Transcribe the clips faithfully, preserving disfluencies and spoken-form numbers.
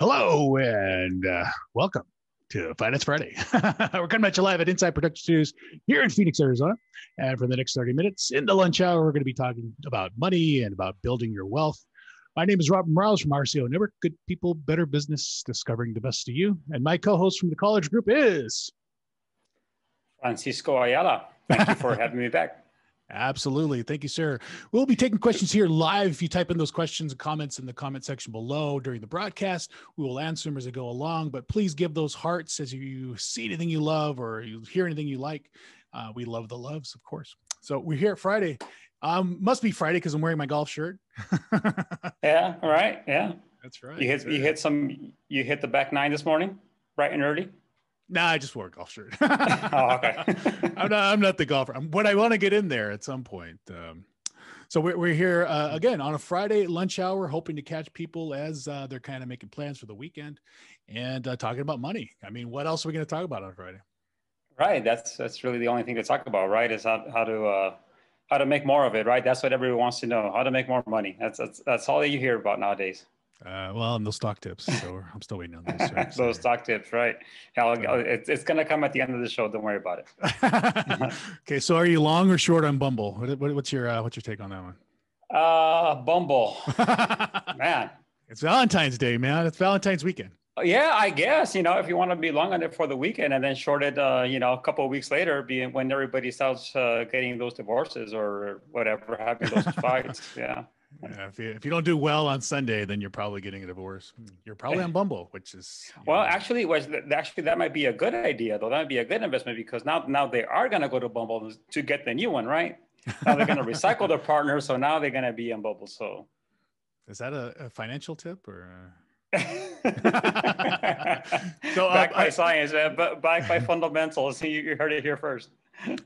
Hello and uh, welcome to Finance Friday. We're coming at you live at Inside Production News here in Phoenix, Arizona. And for the next thirty minutes in the lunch hour, we're going to be talking about money and about building your wealth. My name is Robin Morales from R C O Network. Good people, better business, discovering the best of you. And my co-host from the Coleridge Group is... Francisco Ayala. Thank you for having me back. Absolutely. Thank you, sir. We'll be taking questions here live. If you type in those questions and comments in the comment section below during the broadcast, we will answer them as I go along, but please give those hearts as you see anything you love or you hear anything you like. Uh, we love the loves, of course. So we're here Friday. Um, must be Friday because I'm wearing my golf shirt. Yeah. All right. Yeah. That's right. You hit, you hit some, you hit the back nine this morning, bright and early. No, nah, I just wore a golf shirt. Oh, okay. I'm, not, I'm not the golfer. I'm, but I want to get in there at some point. Um, so we're, we're here uh, again on a Friday lunch hour, hoping to catch people as uh, they're kind of making plans for the weekend and uh, talking about money. I mean, what else are we going to talk about on Friday? Right. That's that's really the only thing to talk about, right? Is how, how to uh, how to make more of it, right? That's what everyone wants to know. How to make more money. That's that's, that's all that you hear about nowadays. Uh, well, and those stock tips. So I'm still waiting on those. Sorry, those stock tips, right? I'll, I'll, it's it's going to come at the end of the show. Don't worry about it. Okay. So, are you long or short on Bumble? What, what, what's your uh, what's your take on that one? Uh, Bumble, man. It's Valentine's Day, man. It's Valentine's weekend. Yeah, I guess, you know, if you want to be long on it for the weekend and then short it, uh, you know, a couple of weeks later, being when everybody starts uh, getting those divorces or whatever, having those fights, yeah. Yeah, if you, if you don't do well on Sunday, then you're probably getting a divorce. You're probably on Bumble, which is well, know. actually, was actually that might be a good idea, though. That might be a good investment because now now they are going to go to Bumble to get the new one, right? Now they're going to recycle their partner, so now they're going to be on Bumble. So, is that a, a financial tip or? A... so back uh, by I... science, man, but back by fundamentals. You heard it here first.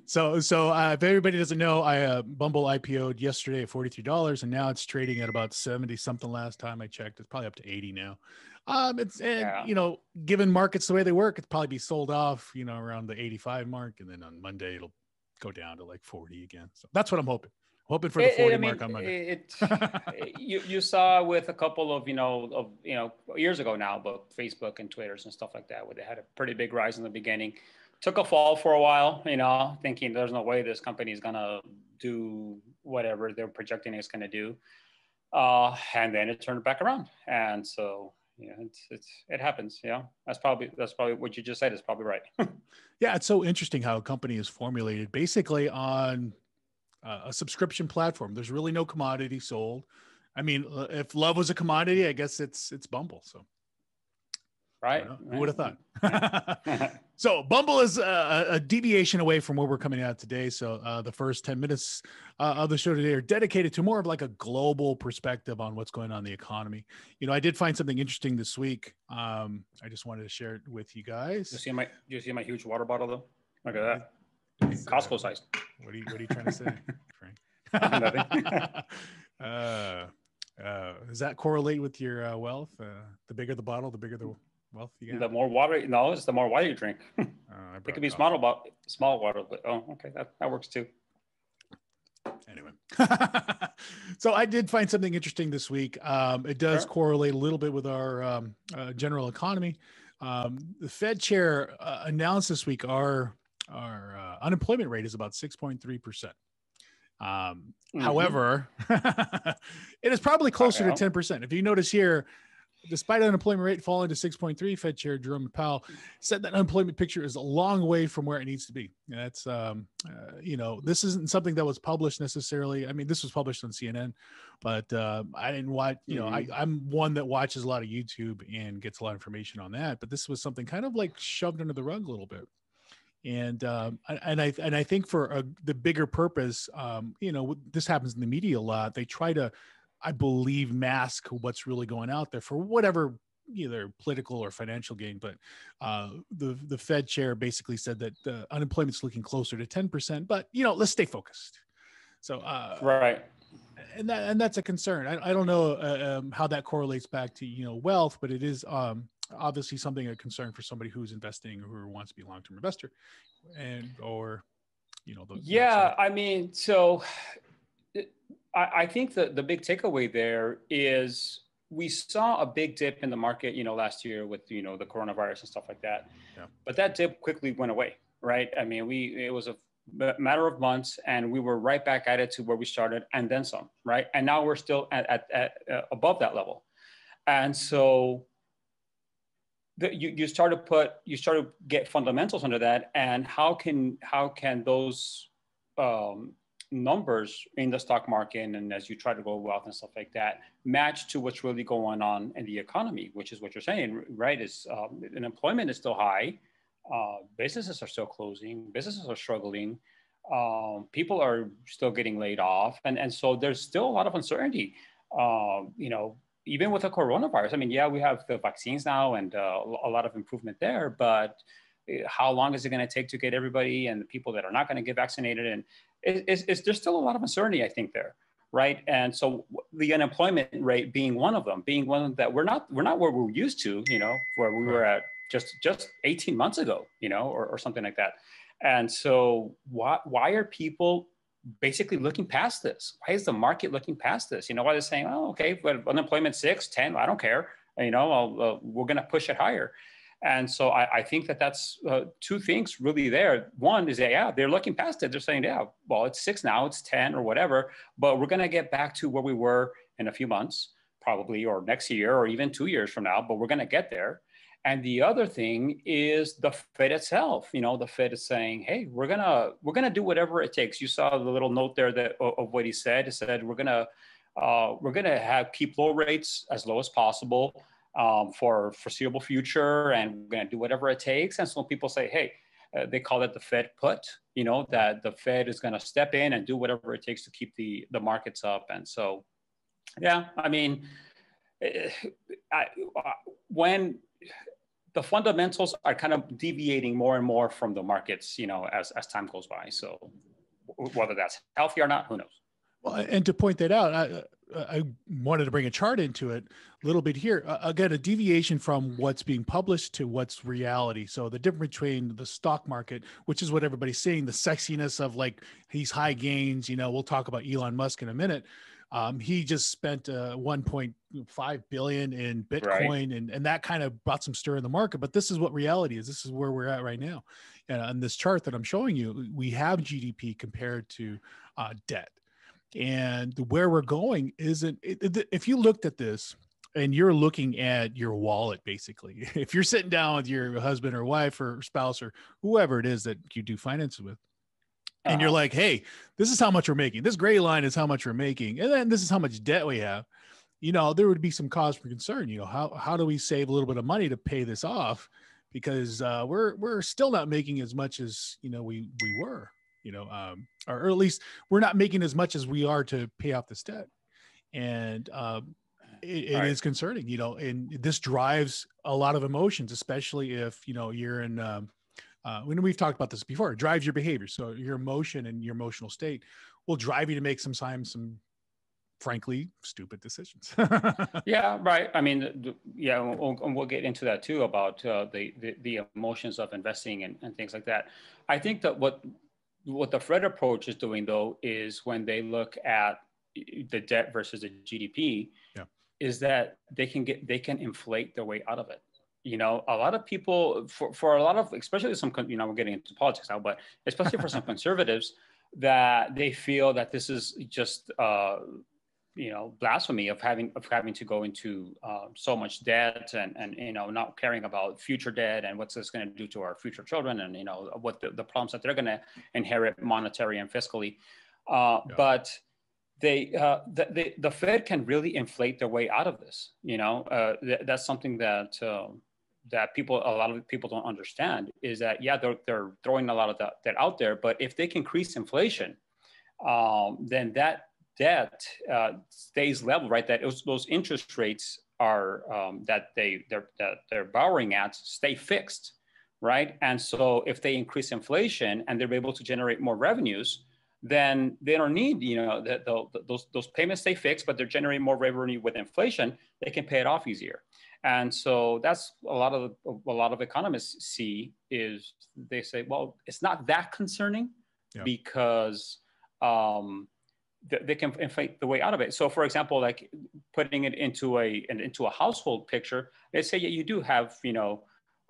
So, so uh, if everybody doesn't know, I uh, Bumble I P O'd yesterday at forty-three dollars, and now it's trading at about seventy something. Last time I checked, it's probably up to eighty now. Um, it's and yeah. You know, given markets the way they work, it'd probably be sold off, you know, around the eighty-five mark, and then on Monday it'll go down to like forty again. So that's what I'm hoping. Hoping for the forty it, I mean, mark on Monday. It, it, you you saw with a couple of you know of you know years ago now, but Facebook and Twitter's and stuff like that, where they had a pretty big rise in the beginning. Took a fall for a while, you know, thinking there's no way this company is going to do whatever they're projecting it's going to do. Uh, and then it turned back around. And so, you know, it's, it's, it happens. Yeah. You know? That's probably, that's probably what you just said is probably right. Yeah. It's so interesting how a company is formulated basically on uh, a subscription platform. There's really no commodity sold. I mean, if love was a commodity, I guess it's, it's Bumble. So. Right. Who would have thought? So Bumble is a, a deviation away from where we're coming out today. So uh, the first ten minutes uh, of the show today are dedicated to more of like a global perspective on what's going on in the economy. You know, I did find something interesting this week. Um, I just wanted to share it with you guys. You see my, you see my huge water bottle though? Look at that. It's Costco uh, size. What are you, what are you trying to say, Frank? Nothing. uh, uh, does that correlate with your uh, wealth? Uh, the bigger the bottle, the bigger the Well, you the more water, no, it's the more water you drink. Uh, it could be small, about small water, but oh, okay, that, that works too. Anyway, so I did find something interesting this week. Um, it does sure. correlate a little bit with our um, uh, general economy. Um, the Fed chair uh, announced this week our our uh, unemployment rate is about six point three percent. Um, mm-hmm. However, it is probably closer to ten percent. If you notice here. Despite unemployment rate falling to six point three, Fed Chair Jerome Powell said that unemployment picture is a long way from where it needs to be. That's, um, uh, you know, this isn't something that was published necessarily. I mean, this was published on C N N, but uh, I didn't watch, you know, I, I'm one that watches a lot of YouTube and gets a lot of information on that. But this was something kind of like shoved under the rug a little bit. And um, and I and I think for a, the bigger purpose, um, you know, this happens in the media a lot. They try to I believe mask what's really going out there for whatever either political or financial gain. But uh, the, the Fed chair basically said that uh, unemployment's looking closer to ten percent, but you know, let's stay focused. So, uh, right. And that, and that's a concern. I, I don't know uh, um, how that correlates back to, you know, wealth, but it is um, obviously something a concern for somebody who's investing or who wants to be a long-term investor and, or, you know, the, yeah, I mean, so, I think the, the big takeaway there is we saw a big dip in the market, you know, last year with, you know, the coronavirus and stuff like that. Yeah. But that dip quickly went away, right? I mean, we, it was a matter of months and we were right back at it to where we started and then some, right? And now we're still at, at, at uh, above that level. And so the, you, you start to put, you start to get fundamentals under that. And how can, how can those um, numbers in the stock market and, and as you try to go wealth and stuff like that match to what's really going on in the economy, which is what you're saying, right? Is um, unemployment is still high. Uh, businesses are still closing. Businesses are struggling. Um, people are still getting laid off. And, and so there's still a lot of uncertainty, um, you know, even with the coronavirus. I mean, yeah, we have the vaccines now and uh, a lot of improvement there, but how long is it going to take to get everybody and the people that are not going to get vaccinated? And it, it's, it's, there's still a lot of uncertainty, I think, there, right? And so the unemployment rate being one of them, being one that we're not, we're not where we're used to, you know, where we were at just, just eighteen months ago, you know, or, or something like that. And so why, why are people basically looking past this? Why is the market looking past this? You know, why they're saying, oh, okay, but unemployment six, ten, I don't care. You know, I'll, uh, we're going to push it higher. And so I, I think that that's uh, two things really there. One is that, yeah, they're looking past it. They're saying, yeah, well, it's six now, it's ten or whatever, but we're going to get back to where we were in a few months, probably, or next year, or even two years from now, but we're going to get there. And the other thing is the Fed itself. You know, the Fed is saying, hey, we're going to we're gonna do whatever it takes. You saw the little note there that of, of what he said. He said, we're going to uh, we're going to have keep low rates as low as possible um, for foreseeable future. And we're going to do whatever it takes. And so people say, hey, uh, they call it the Fed put, you know, that the Fed is going to step in and do whatever it takes to keep the, the markets up. And so, yeah, I mean, I, when... the fundamentals are kind of deviating more and more from the markets, you know, as, as time goes by. So whether that's healthy or not, who knows? Well, and to point that out, I, I wanted to bring a chart into it a little bit here. Uh, again, a deviation from what's being published to what's reality. So the difference between the stock market, which is what everybody's seeing, the sexiness of like these high gains, you know, we'll talk about Elon Musk in a minute. Um, he just spent uh, one point five billion dollars in Bitcoin, right. and, and that kind of brought some stir in the market. But this is what reality is. This is where we're at right now. And on this chart that I'm showing you, we have G D P compared to uh, debt. And where we're going isn't, it, it, if you looked at this and you're looking at your wallet, basically, if you're sitting down with your husband or wife or spouse or whoever it is that you do finances with, and you're like, hey, this is how much we're making. This gray line is how much we're making. And then this is how much debt we have. You know, there would be some cause for concern. You know, how, how do we save a little bit of money to pay this off? Because uh, we're, we're still not making as much as, you know, we, we were, you know, um, or, or at least we're not making as much as we are to pay off this debt. And um, it, it right. is concerning, you know, and this drives a lot of emotions, especially if, you know, you're in, um, Uh, when we've talked about this before, it drives your behavior. So your emotion and your emotional state will drive you to make sometimes some, frankly, stupid decisions. Yeah, right. I mean, the, yeah, we'll, we'll get into that too about uh, the, the the emotions of investing and, and things like that. I think that what what the Fed approach is doing though is when they look at the debt versus the G D P, yeah. is that they can get they can inflate their way out of it. You know, a lot of people, for, for a lot of, especially some, you know, we're getting into politics now, but especially for some conservatives, that they feel that this is just, uh, you know, blasphemy of having of having to go into uh, so much debt and, and, you know, not caring about future debt and what's this going to do to our future children and, you know, what the, the problems that they're going to inherit monetary and fiscally. Uh, yeah. But They, uh, the, the, the Fed can really inflate their way out of this. You know, uh, th that's something that uh, that people, a lot of people don't understand is that, yeah, they're, they're throwing a lot of that, that out there, but if they can increase inflation, um, then that debt uh, stays level, right? That was, those interest rates are, um, that, they, they're, that they're borrowing at stay fixed, right? And so if they increase inflation and they're able to generate more revenues, then they don't need, you know, the, the, those, those payments stay fixed, but they're generating more revenue with inflation, they can pay it off easier. And so that's a lot of, a lot of economists see is they say, well, it's not that concerning yeah. because um, th they can inflate the way out of it. So for example, like putting it into a, an, into a household picture, let's say you do have, you know,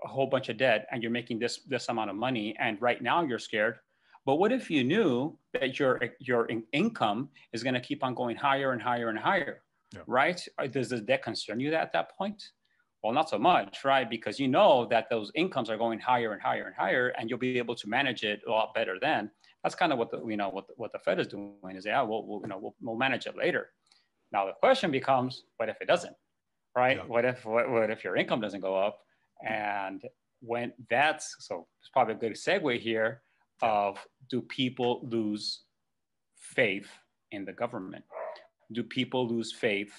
a whole bunch of debt and you're making this, this amount of money, and right now you're scared. But what if you knew that your, your in income is going to keep on going higher and higher and higher, yeah. right? Does the debt concern you at that point? Well, not so much, right? Because you know that those incomes are going higher and higher and higher, and you'll be able to manage it a lot better then. That's kind of what the, you know, what the, what the Fed is doing is, yeah, we'll, we'll you know, we'll, we'll manage it later. Now the question becomes, what if it doesn't, right? Yeah. What if, what, what if your income doesn't go up? And when that's, so it's probably a good segue here of, do people lose faith in the government? Do people lose faith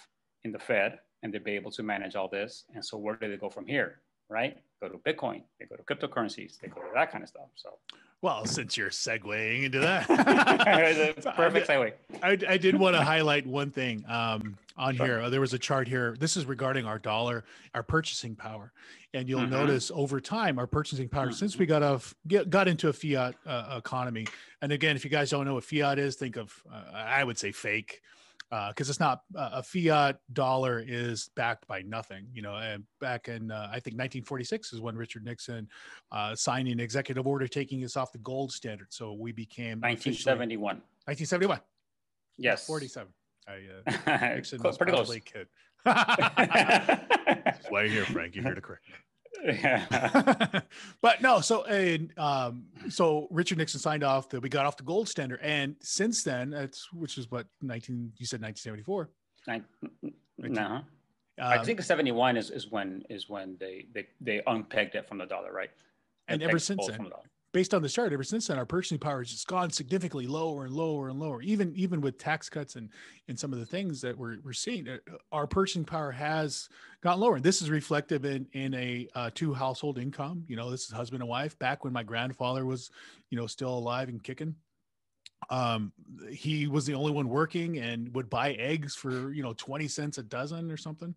in the Fed and they'll be able to manage all this? And so where do they go from here, right? Go to Bitcoin, they go to cryptocurrencies, they go to that kind of stuff, so. Well, since you're segueing into that. It's a perfect segue. I, I did want to highlight one thing um, on sure. here. There was a chart here. This is regarding our dollar, our purchasing power. And you'll mm-hmm. notice over time, our purchasing power, mm-hmm. since we got, off, get, got into a fiat uh, economy. And again, if you guys don't know what fiat is, think of, uh, I would say fake. Because uh, it's not uh, a fiat dollar is backed by nothing, you know. And back in uh, I think nineteen forty-six is when Richard Nixon uh, signed an executive order taking us off the gold standard. So we became nineteen seventy-one. nineteen seventy-one. Yes. forty-seven. I uh, Nixon was pretty close. Kid. That's why you're here, Frank. You're here to correct me. Yeah. But no, so and, um, so Richard Nixon signed off that we got off the gold standard, and since then, that's which is what nineteen you said nineteen seventy-four. Nine, no, um, I think seventy-one is is when is when they they they unpegged it from the dollar, right? They and ever since then, the based on the chart, ever since then, our purchasing power has just gone significantly lower and lower and lower. Even even with tax cuts and and some of the things that we're we're seeing, our purchasing power has gotten lower. And this is reflective in in a uh, two household income. You know, this is husband and wife. Back when my grandfather was, you know, still alive and kicking, um, he was the only one working and would buy eggs for you know twenty cents a dozen or something.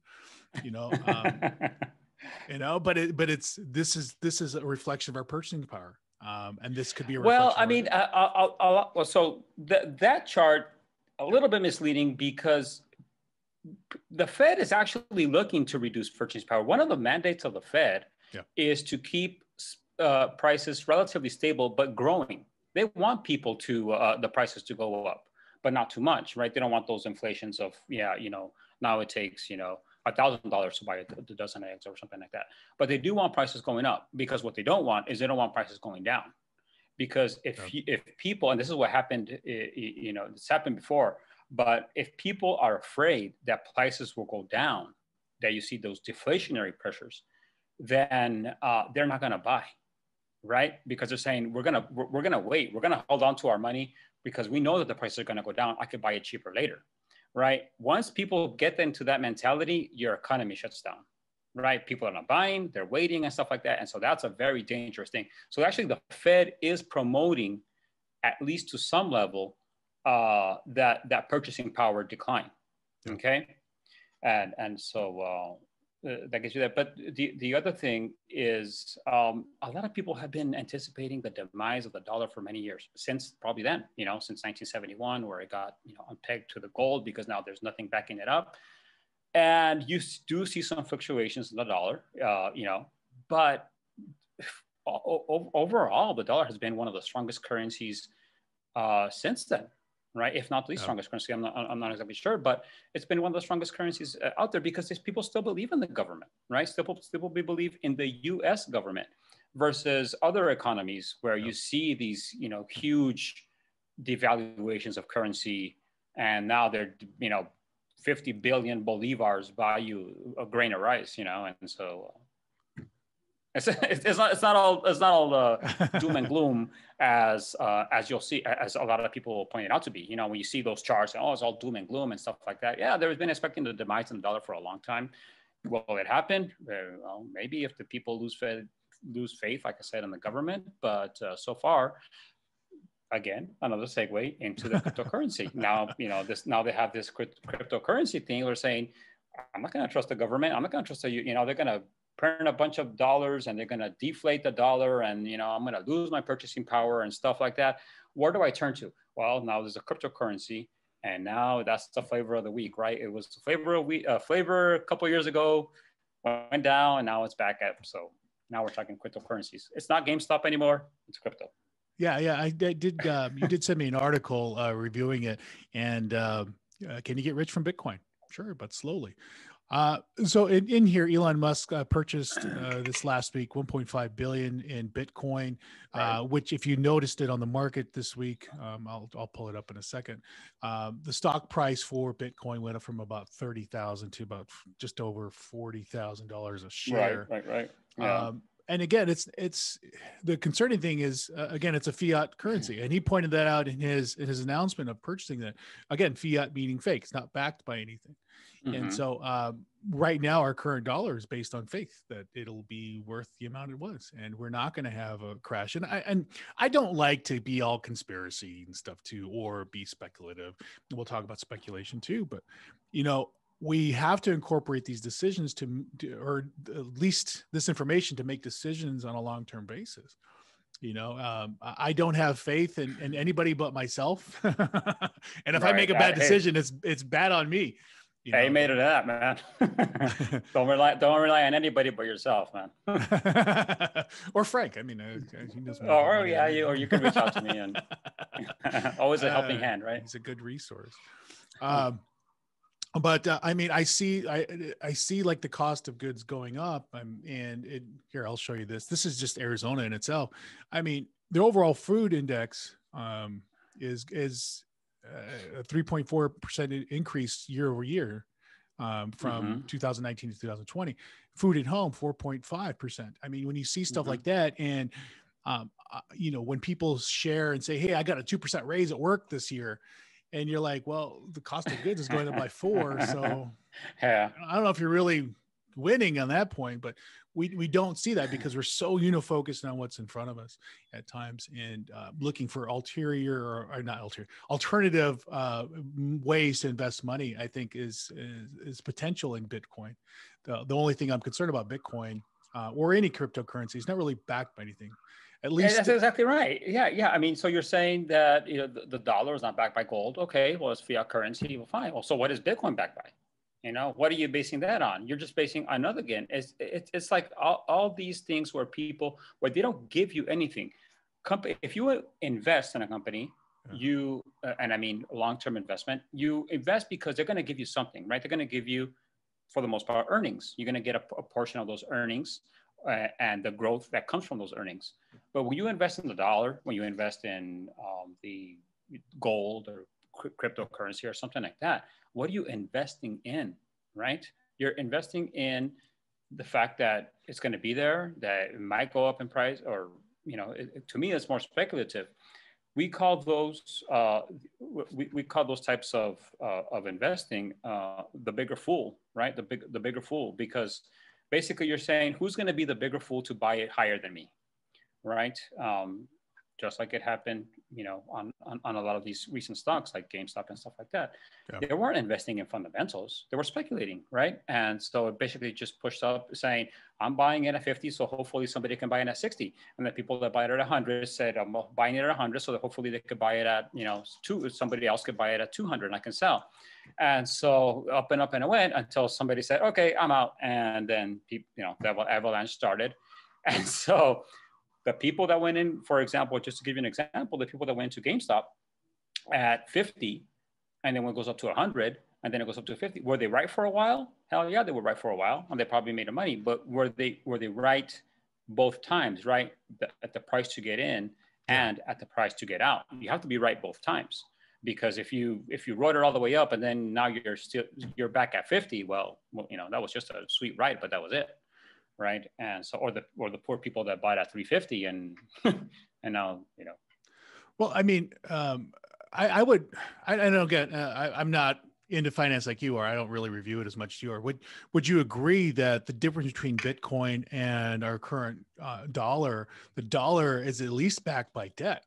You know. Um, you know, but it but it's this is this is a reflection of our purchasing power. Um, and this could be a well. I mean, I, I, I, I, so th that chart a little bit misleading because the Fed is actually looking to reduce purchasing power. One of the mandates of the Fed yeah. is to keep uh, prices relatively stable but growing. They want people to uh, the prices to go up, but not too much, right? They don't want those inflations of yeah, you know, now it takes you know. a thousand dollars to buy a dozen eggs or something like that. But they do want prices going up because what they don't want is they don't want prices going down. Because if, yeah. you, if people, and this is what happened, you know, it's happened before, but if people are afraid that prices will go down, that you see those deflationary pressures, then uh, they're not gonna buy, right? Because they're saying, we're gonna, we're, we're gonna wait, we're gonna hold on to our money because we know that the prices are gonna go down, I could buy it cheaper later. Right. Once people get into that mentality, your economy shuts down. Right. People are not buying, they're waiting and stuff like that. And so that's a very dangerous thing. So actually, the Fed is promoting, at least to some level, uh, that that purchasing power decline. Okay. And and so uh, that gets you that. But the the other thing is um, a lot of people have been anticipating the demise of the dollar for many years, since probably then, you know, since nineteen seventy-one, where it got, you know, unpegged to the gold because now there's nothing backing it up. And you do see some fluctuations in the dollar, uh, you know, but overall, the dollar has been one of the strongest currencies uh, since then. Right, if not the yeah. strongest currency, I'm not, I'm not exactly sure, but it's been one of the strongest currencies out there because these people still believe in the government, right? Still, still believe in the U S government versus other economies where yeah. you see these, you know, huge devaluations of currency, and now they're, you know, fifty billion bolivars buy you a grain of rice, you know, and so. It's, it's not. It's not all. It's not all uh, doom and gloom as uh, as you'll see, as a lot of people pointed out to be. You know, when you see those charts, and, oh, it's all doom and gloom and stuff like that. Yeah, there's been expecting the demise in the dollar for a long time. Will it happen? Well, maybe if the people lose faith, lose faith, like I said, in the government. But uh, so far, again, another segue into the cryptocurrency. Now, you know, this. Now they have this crypt cryptocurrency thing. They're saying, I'm not going to trust the government. I'm not going to trust the, you know, they're going to print a bunch of dollars and they're going to deflate the dollar and, you know, I'm going to lose my purchasing power and stuff like that. Where do I turn to? Well, now there's a cryptocurrency And now that's the flavor of the week, right? It was the flavor of week, uh, flavor a couple of years ago, went down, and now it's back up. So now we're talking cryptocurrencies. It's not GameStop anymore. It's crypto. Yeah, yeah. I, I did. Uh, you did send me an article uh, reviewing it. And uh, uh, can you get rich from Bitcoin? Sure, but slowly. Uh, so in, in here, Elon Musk uh, purchased uh, this last week one point five billion in Bitcoin, uh, which, if you noticed it on the market this week, um, I'll I'll pull it up in a second. Um, the stock price for Bitcoin went up from about thirty thousand to about just over forty thousand dollars a share. Right, right, right. Yeah. Um, and again, it's it's the concerning thing is uh, again it's a fiat currency, and he pointed that out in his in his announcement of purchasing that. Again, fiat meaning fake; it's not backed by anything. And so um, right now, our current dollar is based on faith that it'll be worth the amount it was. And we're not going to have a crash. And I, and I don't like to be all conspiracy and stuff too, or be speculative. We'll talk about speculation too. But, you know, we have to incorporate these decisions to, to or at least this information to make decisions on a long-term basis. You know, um, I don't have faith in, in anybody but myself. And if right, I make a bad I, decision, hey. it's it's bad on me. You know? Hey, you made it up, man. don't rely, don't rely on anybody but yourself, man. Or Frank. I mean, uh, he doesn't. Oh, or yeah, you, or you can reach out to me, and always a helping uh, hand, right? It's a good resource. Um, but uh, I mean, I see, I I see like the cost of goods going up. I'm and it, here I'll show you this. This is just Arizona in itself. I mean, the overall food index um, is is. a three point four percent increase year over year um, from mm-hmm. two thousand nineteen to two thousand twenty. Food at home, four point five percent. I mean, when you see stuff mm-hmm. like that, and um, uh, you know, when people share and say, "Hey, I got a two percent raise at work this year," and you're like, "Well, the cost of goods is going up by four, so yeah. I don't know if you're really winning on that point." But we we don't see that because we're so unifocused on what's in front of us at times, and uh, looking for ulterior or, or not ulterior alternative uh, ways to invest money. I think is is, is potential in Bitcoin. The, the only thing I'm concerned about Bitcoin uh, or any cryptocurrency is not really backed by anything. At least yeah, that's exactly right. Yeah, yeah. I mean, so you're saying that you know the, the dollar is not backed by gold. Okay, well, it's fiat currency. Well, fine. Well, so what is Bitcoin backed by? You know, what are you basing that on? You're just basing another again. It's it's, it's like all, all these things where people, where they don't give you anything. Company, if you invest in a company, yeah. you, uh, and I mean, long-term investment, you invest because they're going to give you something, right? They're going to give you, for the most part, earnings. You're going to get a, a portion of those earnings uh, and the growth that comes from those earnings. But when you invest in the dollar, when you invest in um, the gold or cryptocurrency or something like that, what are you investing in, right? You're investing in the fact that it's going to be there, that it might go up in price, or, you know, it, it, to me, it's more speculative. We call those, uh, we, we call those types of, uh, of investing uh, the bigger fool, right? The big, the bigger fool, because basically you're saying, who's going to be the bigger fool to buy it higher than me, right? Um, just like it happened, you know, on, on, on a lot of these recent stocks like GameStop and stuff like that. Yeah. They weren't investing in fundamentals. They were speculating, right? And so it basically just pushed up saying, I'm buying it at fifty, so hopefully somebody can buy it at sixty. And the people that buy it at one hundred said, I'm buying it at one hundred, so that hopefully they could buy it at, you know, two, somebody else could buy it at two hundred and I can sell. And so up and up and it went until somebody said, okay, I'm out. And then, you know, that avalanche started. And so... the people that went in, for example, just to give you an example, the people that went to GameStop at fifty, and then when it goes up to one hundred, and then it goes up to fifty, were they right for a while? Hell yeah, they were right for a while, and they probably made the money. But were they were they right both times? Right the, at the price to get in and at the price to get out. You have to be right both times, because if you if you rode it all the way up and then now you're still you're back at fifty, well, well you know that was just a sweet ride, but that was it. Right, and so or the or the poor people that bought at three fifty and and now you know. Well, I mean, um, I, I would I, I don't get uh, I, I'm not into finance like you are. I don't really review it as much as you are. Would would you agree that the difference between Bitcoin and our current uh, dollar, the dollar is at least backed by debt?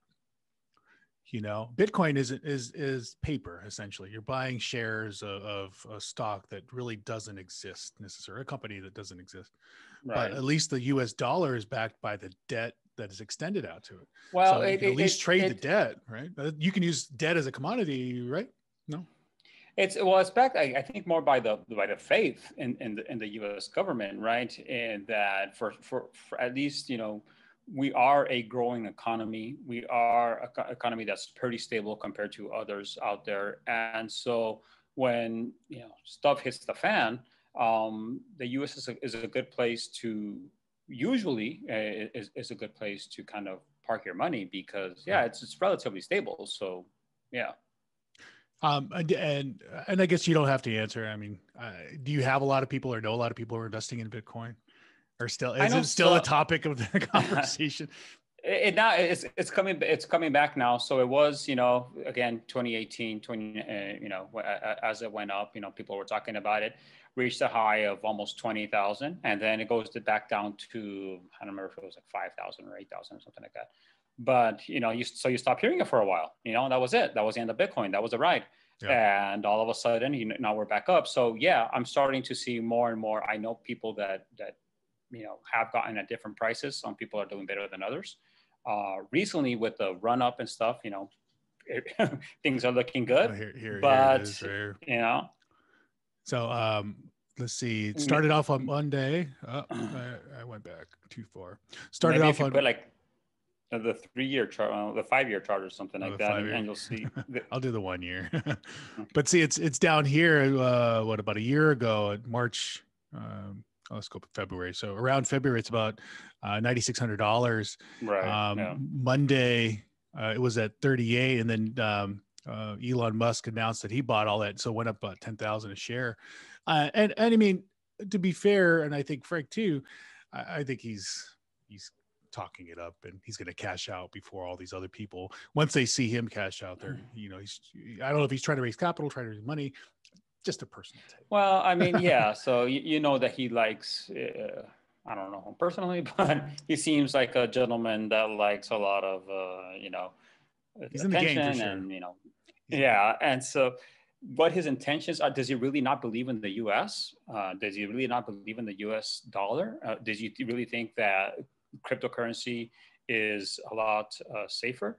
You know, Bitcoin is is is paper essentially. You're buying shares of, of a stock that really doesn't exist necessarily, a company that doesn't exist. Right. But at least the U S dollar is backed by the debt that is extended out to it. Well, so you it, can at it, least it, trade it, the debt, right? You can use debt as a commodity, right? No. It's well, it's backed, I, I think, more by the by the faith in in the, in the U S government, right? And that for, for for at least, you know, we are a growing economy. We are an co- economy that's pretty stable compared to others out there. And so when, you know, stuff hits the fan, um, the U S is a, is a good place to usually uh, is is a good place to kind of park your money because yeah, it's it's relatively stable. So yeah. Um, and, and I guess you don't have to answer. I mean, uh, do you have a lot of people or know a lot of people who are investing in Bitcoin or still, is it still so, a topic of the conversation? It, it now it's, it's coming, it's coming back now. So it was, you know, again, twenty eighteen, twenty, uh, you know, as it went up, you know, people were talking about it, reached a high of almost twenty thousand. And then it goes to back down to, I don't remember if it was like five thousand or eight thousand or something like that. But, you know, you, so you stopped hearing it for a while, you know, and that was it. That was the end of Bitcoin. That was a ride. Yeah. And all of a sudden, you know, now we're back up. So, yeah, I'm starting to see more and more. I know people that, that you know, have gotten at different prices. Some people are doing better than others. Uh, recently, with the run up and stuff, you know, things are looking good. Oh, here, here, but, here you know. So, um, let's see. It started off on Monday. Oh, I, I went back too far. Started off on... Put, like, the three-year chart, uh, the five-year chart, or something like oh, that, and, and you'll see. The- I'll do the one year, but see, it's it's down here. Uh, what about a year ago? At March, um, oh, let's go February. So around February, it's about uh, ninety-six hundred dollars. Right. Um, yeah. Monday, uh, it was at thirty-eight, and then um, uh, Elon Musk announced that he bought all that, so it went up about ten thousand a share. Uh, and and I mean, to be fair, and I think Frank too, I, I think he's he's. talking it up, and he's going to cash out before all these other people. Once they see him cash out, there, you know, he's, I don't know if he's trying to raise capital, trying to raise money, just a personal take. Well, I mean, yeah. So you, you know that he likes, uh, I don't know him personally, but he seems like a gentleman that likes a lot of, uh, you know, he's in the game for sure. And, you know, yeah. And so what his intentions are, does he really not believe in the U S? Uh, does he really not believe in the U S dollar? Uh, does he really think that cryptocurrency is a lot uh, safer?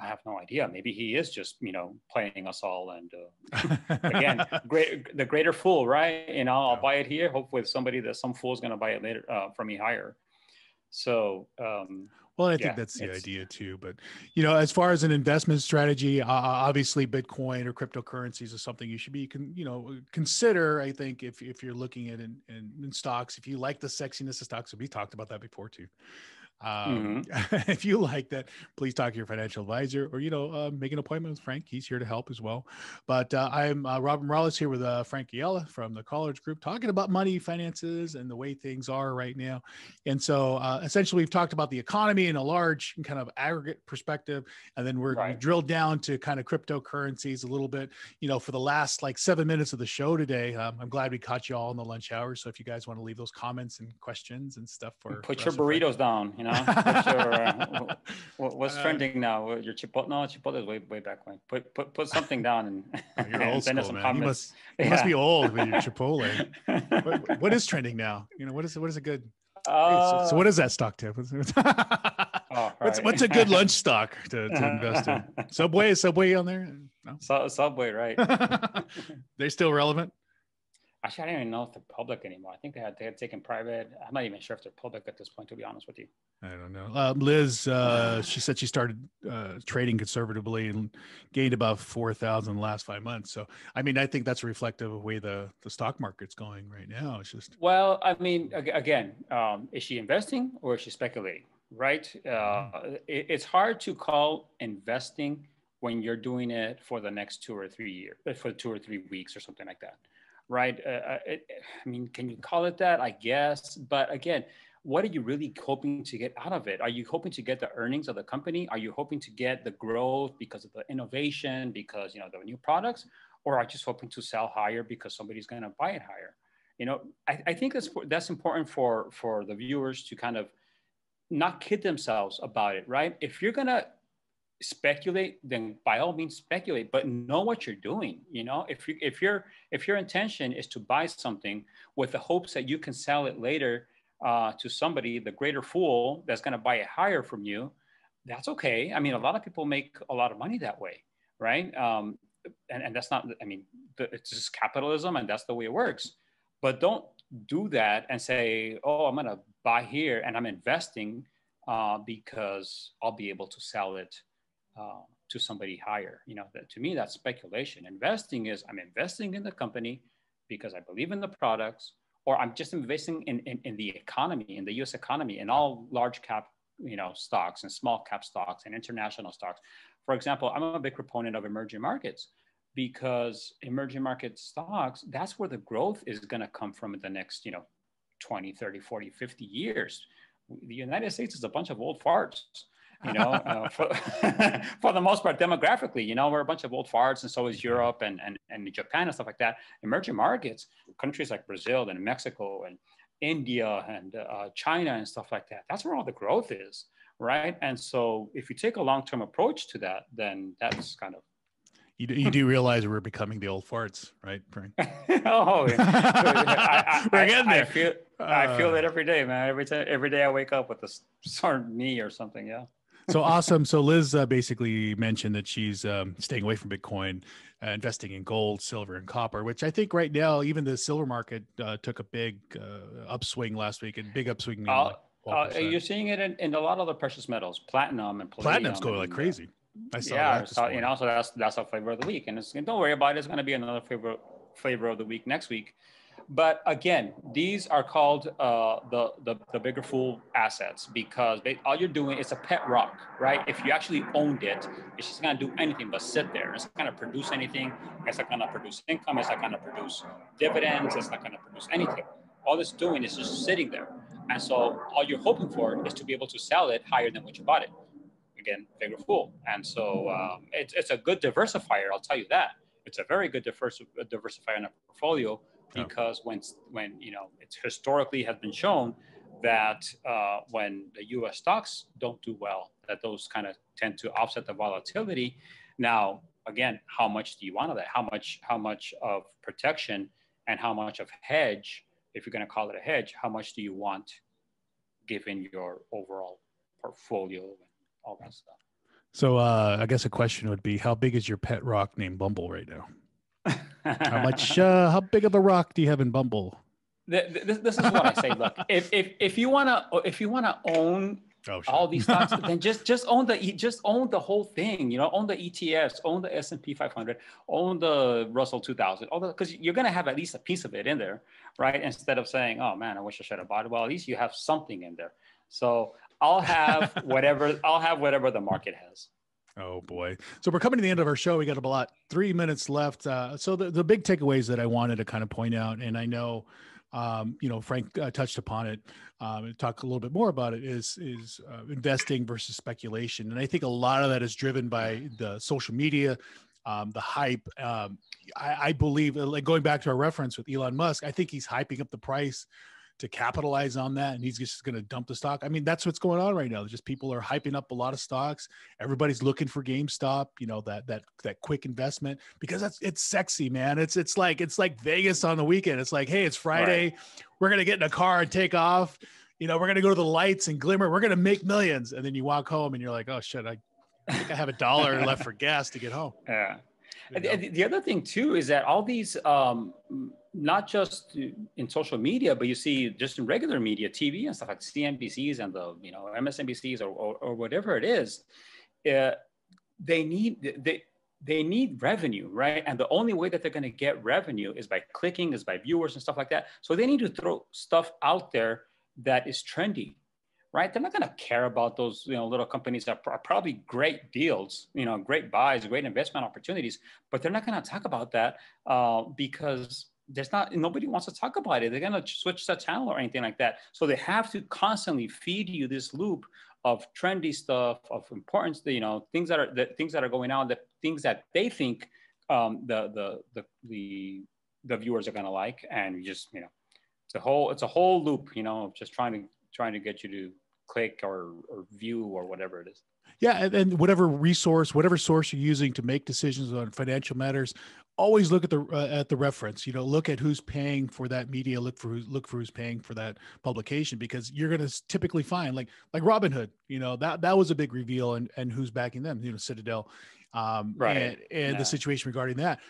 I have no idea. Maybe he is just, you know, playing us all. And uh, again, great, the greater fool, right? You know, I'll buy it here. Hopefully somebody that some fool is going to buy it later uh, from me higher. So, um, well, I think yeah, that's the idea too, but you know, as far as an investment strategy, uh, obviously Bitcoin or cryptocurrencies is something you should be, con- you know, consider, I think, if, if you're looking at in, in, in stocks, if you like the sexiness of stocks, we talked about that before too. Um, mm-hmm. If you like that, please talk to your financial advisor or, you know, uh, make an appointment with Frank. He's here to help as well. But uh, I'm uh, Robin Morales here with uh, Frank Ayala from the Coleridge Group, talking about money, finances, and the way things are right now. And so uh, essentially we've talked about the economy in a large kind of aggregate perspective. And then we're right. we drilled down to kind of cryptocurrencies a little bit, you know, for the last like seven minutes of the show today. Um, I'm glad we caught you all in the lunch hour. So if you guys want to leave those comments and questions and stuff for- Put your burritos down, you know. What's, your, uh, what's uh, trending now? Your Chipotle? No, Chipotle is way, way back when. Put put put something down and, you're and send us some man. comments. You must, yeah. you must be old with your Chipotle. what, what is trending now? You know, what is what is a good? Uh, so, so what is that stock tip? Oh, what's, what's a good lunch stock to, to invest in? Subway is Subway on there? No? So, Subway, right? They're still relevant. Actually, I don't even know if they're public anymore. I think they had they had taken private. I'm not even sure if they're public at this point, to be honest with you. I don't know. Uh, Liz, uh, she said she started uh, trading conservatively and gained about four thousand in the last five months. So, I mean, I think that's reflective of the way the, the stock market's going right now. It's just. Well, I mean, again, um, is she investing or is she speculating, right? Uh, mm-hmm. it, it's hard to call investing when you're doing it for the next two or three years, for two or three weeks or something like that. Right. Uh, it, I mean, can you call it that? I guess. But again, what are you really hoping to get out of it? Are you hoping to get the earnings of the company? Are you hoping to get the growth because of the innovation, because, you know, the new products? Or are you just hoping to sell higher because somebody's going to buy it higher? You know, I, I think that's that's important for for the viewers to kind of not kid themselves about it. Right. If you're going to speculate, then by all means speculate, but know what you're doing. You know, if you if your if your intention is to buy something with the hopes that you can sell it later uh to somebody, the greater fool that's going to buy it higher from you, that's okay. I mean, a lot of people make a lot of money that way, right? Um and, and that's not, I mean, the, it's just capitalism and that's the way it works. But don't do that and say, oh, I'm gonna buy here and I'm investing uh, because I'll be able to sell it uh, to somebody higher. You know, that, to me, that's speculation. Investing is, I'm investing in the company because I believe in the products, or I'm just investing in, in, in the economy, in the U S economy, in all large cap, you know, stocks and small cap stocks and international stocks. For example, I'm a big proponent of emerging markets, because emerging market stocks, that's where the growth is going to come from in the next, you know, twenty, thirty, forty, fifty years. The United States is a bunch of old farts, you know, uh, for, for the most part, demographically, you know, we're a bunch of old farts, and so is Europe and, and, and Japan and stuff like that. Emerging markets, countries like Brazil and Mexico and India and uh, China and stuff like that, that's where all the growth is, right? And so if you take a long-term approach to that, then that's kind of... You do, you do realize we're becoming the old farts, right, Frank? Oh, yeah. I, I, we're getting there. I feel, uh, I feel that every day, man. Every time, every day I wake up with this sore knee or something, yeah. So awesome. So Liz uh, basically mentioned that she's um, staying away from Bitcoin, uh, investing in gold, silver, and copper, which I think right now, even the silver market uh, took a big uh, upswing last week, and big upswing. You know, like uh, you're seeing it in, in a lot of the precious metals, platinum and palladium. Platinum's going like crazy. Uh, I saw yeah, that so, you know, so that's that's our flavor of the week, and it's, don't worry about it. It's going to be another flavor flavor of the week next week. But again, these are called uh, the, the the bigger fool assets, because they, all you're doing is a pet rock, right? If you actually owned it, it's just going to do anything but sit there. It's not going to produce anything. It's not going to produce income. It's not going to produce dividends. It's not going to produce anything. All it's doing is just sitting there, and so all you're hoping for is to be able to sell it higher than what you bought it. Again, bigger fool. And so um, it's, it's a good diversifier, I'll tell you that. It's a very good diversi diversifier in a portfolio, because oh. when, when, you know, it's historically has been shown that uh, when the U S stocks don't do well, that those kind of tend to offset the volatility. Now, again, how much do you want of that? How much, how much of protection and how much of hedge, if you're going to call it a hedge, how much do you want given your overall portfolio? All that stuff. So uh, I guess a question would be, how big is your pet rock named Bumble right now? How much, uh, how big of a rock do you have in Bumble? This, this, this is what I say. Look, if, if, if you want to, if you want to own oh, sure. all these stocks, then just, just own the, just own the whole thing, you know, own the E T Fs, own the S and P five hundred, own the Russell two thousand, all the, cause you're going to have at least a piece of it in there, right? Instead of saying, oh man, I wish I should have bought it. Well, at least you have something in there. So I'll have whatever, I'll have whatever the market has. Oh boy. So we're coming to the end of our show. We got about three minutes left. Uh, so the, the big takeaways that I wanted to kind of point out, and I know, um, you know, Frank uh, touched upon it, um, and talk a little bit more about it, is, is uh, investing versus speculation. And I think a lot of that is driven by the social media, um, the hype. Um, I, I believe, like going back to our reference with Elon Musk, I think he's hyping up the price to capitalize on that, and he's just going to dump the stock. I mean, that's what's going on right now. Just people are hyping up a lot of stocks. Everybody's looking for GameStop, you know, that that that quick investment, because that's it's sexy, man. It's it's like it's like Vegas on the weekend. It's like, hey, it's Friday, right. We're going to get in a car and take off. You know, we're going to go to the lights and glimmer. We're going to make millions, and then you walk home and you're like, oh shit, I think I have a dollar left for gas to get home. Yeah. You know? The other thing too is that all these, um, not just in social media, but you see just in regular media, T V and stuff like C N B Cs and the you know M S N B Cs or, or, or whatever it is, uh, they need they they need revenue, right? And the only way that they're going to get revenue is by clicking, is by viewers and stuff like that. So they need to throw stuff out there that is trendy, right? They're not going to care about those you know little companies that are probably great deals, you know, great buys, great investment opportunities, but they're not going to talk about that uh, because there's not, nobody wants to talk about it. They're going to switch the channel or anything like that. So they have to constantly feed you this loop of trendy stuff, of importance, you know, things that are, the things that are going on, the things that they think um, the, the, the, the, the viewers are going to like. And you just, you know, it's a whole, it's a whole loop, you know, of just trying to, trying to get you to click or, or view or whatever it is. Yeah. And, and whatever resource, whatever source you're using to make decisions on financial matters, always look at the, uh, at the reference, you know, look at who's paying for that media, look for who's, look for who's paying for that publication, because you're going to typically find like, like Robinhood, you know, that, that was a big reveal, and, and who's backing them, you know, Citadel, um, right. and, and yeah. the situation regarding that.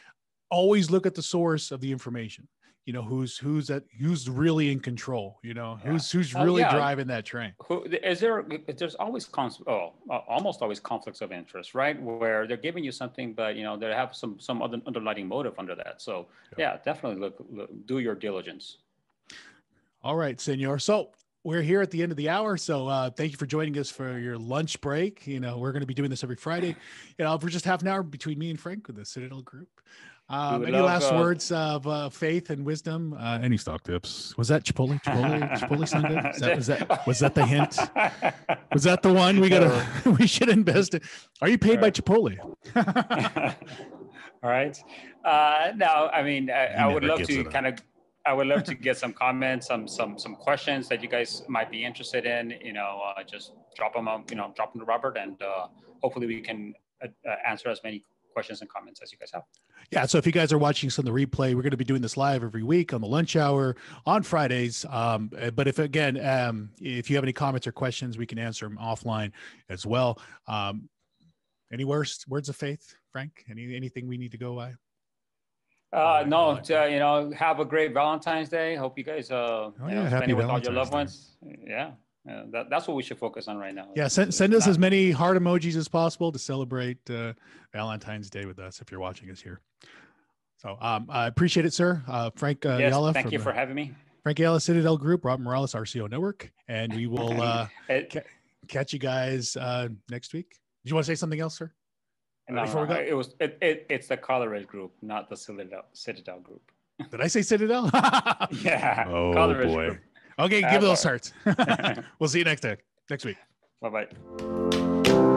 Always look at the source of the information. You know, who's who's that who's really in control. You know, yeah. who's who's really uh, yeah. driving that train. Who is there? There's always cons- oh, almost always conflicts of interest, right? Where they're giving you something, but you know they have some some other underlying motive under that. So yeah, yeah definitely look, look do your diligence. All right, Senor. So we're here at the end of the hour. So uh, thank you for joining us for your lunch break. You know, we're going to be doing this every Friday. You know, for just half an hour between me and Frank with the Citadel Group. Um, any love, last uh, words of uh, faith and wisdom? Uh, any stock tips? Was that Chipotle? Chipotle? Chipotle Sunday? Was that, was that was that the hint? Was that the one we gotta? We should invest in. Are you paid right. by Chipotle? All right. Uh, no, I mean, I, I would love to kind of. I would love to get some comments, some some some questions that you guys might be interested in. You know, uh, just drop them. You know, drop them to Robert, and uh, hopefully we can uh, answer as many questions and comments as you guys have. Yeah. So if you guys are watching some of the replay, we're going to be doing this live every week on the lunch hour on Fridays. Um, but if, again, um, if you have any comments or questions, we can answer them offline as well. Um, any words, words of faith, Frank, any, anything we need to go by? Uh, no, like to, you know, have a great Valentine's Day. Hope you guys, uh, oh, yeah, you know, spend it with Valentine's all your loved ones. Day. Yeah. yeah that, that's what we should focus on right now. Yeah, send, send us as many heart emojis as possible to celebrate uh, Valentine's Day with us if you're watching us here. So um, I appreciate it, sir. Uh, Frank uh, yes, Ayala. Thank from, you for having me. Frank Ayala, Citadel Group, Robin Morales, R C O Network. And we will uh, it, ca- catch you guys uh, next week. Did you want to say something else, sir? No, no, no. It was, it, it, it's the Coleridge Group, not the Citadel, Citadel Group. Did I say Citadel? yeah. Oh, Coleridge boy. Group. Okay, give those hearts. We'll see you next time, next week. Bye-bye.